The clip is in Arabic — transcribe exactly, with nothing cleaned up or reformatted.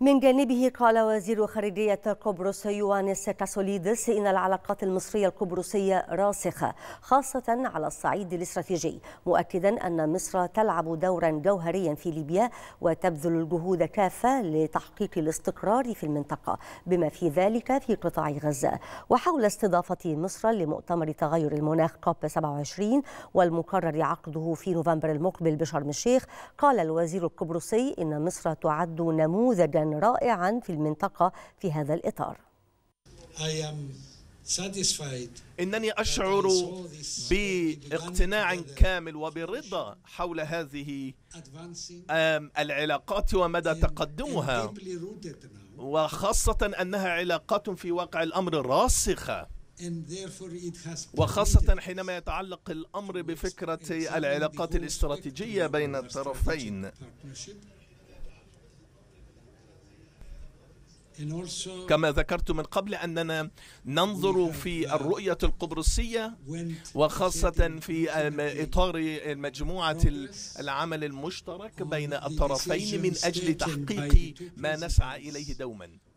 من جانبه قال وزير خارجية قبرص يوانس كاسوليدس إن العلاقات المصرية القبرصية راسخة خاصة على الصعيد الاستراتيجي، مؤكدا أن مصر تلعب دورا جوهريا في ليبيا وتبذل الجهود كافة لتحقيق الاستقرار في المنطقة بما في ذلك في قطاع غزة. وحول استضافة مصر لمؤتمر تغير المناخ كوب سبعة وعشرين والمقرر عقده في نوفمبر المقبل بشرم الشيخ، قال الوزير القبرصي إن مصر تعد نموذجا رائعا في المنطقة في هذا الإطار. إنني أشعر باقتناع كامل وبرضا حول هذه العلاقات ومدى تقدمها، وخاصة أنها علاقات في واقع الأمر راسخة، وخاصة حينما يتعلق الأمر بفكرة العلاقات الاستراتيجية بين الطرفين، كما ذكرت من قبل أننا ننظر في الرؤية القبرصية وخاصة في إطار مجموعة العمل المشترك بين الطرفين من أجل تحقيق ما نسعى إليه دوما.